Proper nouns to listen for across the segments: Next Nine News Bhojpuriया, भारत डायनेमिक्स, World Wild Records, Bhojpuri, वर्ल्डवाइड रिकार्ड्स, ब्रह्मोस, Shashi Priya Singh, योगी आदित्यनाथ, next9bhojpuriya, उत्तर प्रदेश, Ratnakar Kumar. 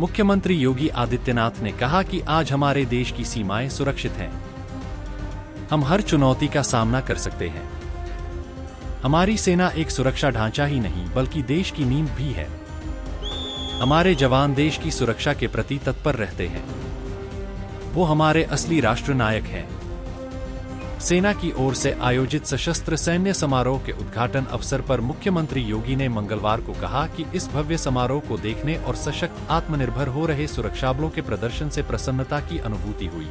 मुख्यमंत्री योगी आदित्यनाथ ने कहा कि आज हमारे देश की सीमाएं सुरक्षित हैं। हम हर चुनौती का सामना कर सकते हैं। हमारी सेना एक सुरक्षा ढांचा ही नहीं बल्कि देश की नींव भी है। हमारे जवान देश की सुरक्षा के प्रति तत्पर रहते हैं। वो हमारे असली राष्ट्र नायक हैं। सेना की ओर से आयोजित सशस्त्र सैन्य समारोह के उद्घाटन अवसर पर मुख्यमंत्री योगी ने मंगलवार को कहा कि इस भव्य समारोह को देखने और सशक्त आत्मनिर्भर हो रहे सुरक्षा बलों के प्रदर्शन से प्रसन्नता की अनुभूति हुई।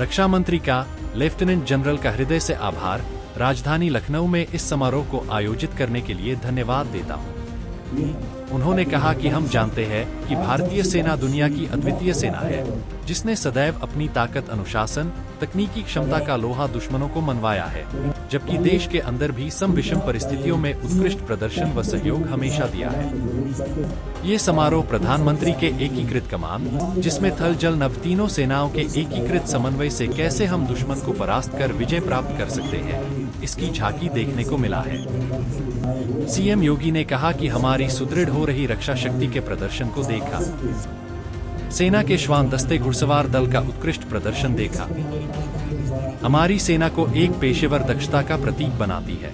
रक्षा मंत्री का लेफ्टिनेंट जनरल का हृदय से आभार। राजधानी लखनऊ में इस समारोह को आयोजित करने के लिए धन्यवाद देता हूँ। उन्होंने कहा कि हम जानते हैं कि भारतीय सेना दुनिया की अद्वितीय सेना है, जिसने सदैव अपनी ताकत, अनुशासन, तकनीकी क्षमता का लोहा दुश्मनों को मनवाया है, जबकि देश के अंदर भी सम-विषम परिस्थितियों में उत्कृष्ट प्रदर्शन व सहयोग हमेशा दिया है। ये समारोह प्रधानमंत्री के एकीकृत कमान, जिसमें थल जल नभ तीनों सेनाओं के एकीकृत समन्वय से कैसे हम दुश्मन को परास्त कर विजय प्राप्त कर सकते हैं, इसकी झांकी देखने को मिला है। सीएम योगी ने कहा कि हमारी सुदृढ़ हो रही रक्षा शक्ति के प्रदर्शन को देखा, सेना के श्वान दस्ते घुड़सवार दल का उत्कृष्ट प्रदर्शन देखा, हमारी सेना को एक पेशेवर दक्षता का प्रतीक बनाती है।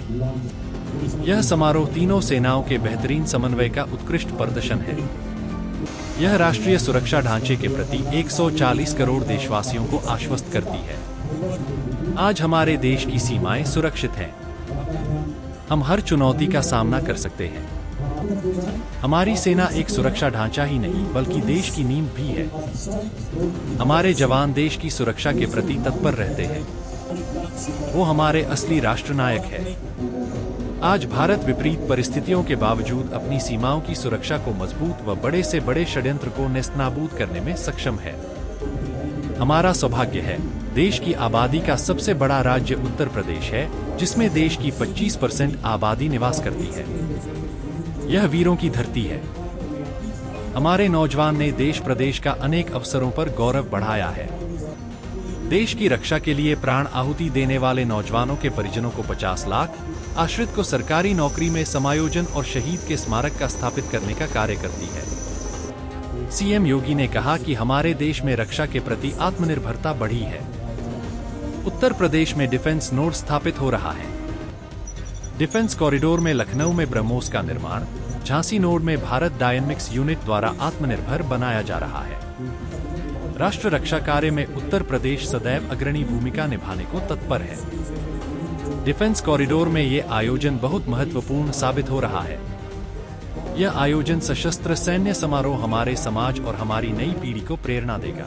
यह समारोह तीनों सेनाओं के बेहतरीन समन्वय का उत्कृष्ट प्रदर्शन है। यह राष्ट्रीय सुरक्षा ढांचे के प्रति 140 करोड़ देशवासियों को आश्वस्त करती है। आज हमारे देश की सीमाएं सुरक्षित हैं। हम हर चुनौती का सामना कर सकते हैं। हमारी सेना एक सुरक्षा ढांचा ही नहीं बल्कि देश की नींव भी है। हमारे जवान देश की सुरक्षा के प्रति तत्पर रहते हैं। वो हमारे असली राष्ट्रनायक है। आज भारत विपरीत परिस्थितियों के बावजूद अपनी सीमाओं की सुरक्षा को मजबूत व बड़े से बड़े षड्यंत्र को नेस्तनाबूद करने में सक्षम है। हमारा सौभाग्य है, देश की आबादी का सबसे बड़ा राज्य उत्तर प्रदेश है, जिसमें देश की 25% आबादी निवास करती है। यह वीरों की धरती है। हमारे नौजवान ने देश प्रदेश का अनेक अवसरों पर गौरव बढ़ाया है। देश की रक्षा के लिए प्राण आहुति देने वाले नौजवानों के परिजनों को 50 लाख, आश्रित को सरकारी नौकरी में समायोजन और शहीद के स्मारक का स्थापित करने का कार्य करती है। सीएम योगी ने कहा कि हमारे देश में रक्षा के प्रति आत्मनिर्भरता बढ़ी है। उत्तर प्रदेश में डिफेंस नोड स्थापित हो रहा है। डिफेंस कॉरिडोर में लखनऊ में ब्रह्मोस का निर्माण, झांसी नोड में भारत डायनेमिक्स यूनिट द्वारा आत्मनिर्भर बनाया जा रहा है। राष्ट्र रक्षा कार्य में उत्तर प्रदेश सदैव अग्रणी भूमिका निभाने को तत्पर है। डिफेंस कॉरिडोर में ये आयोजन बहुत महत्वपूर्ण साबित हो रहा है। यह आयोजन सशस्त्र सैन्य समारोह हमारे समाज और हमारी नई पीढ़ी को प्रेरणा देगा।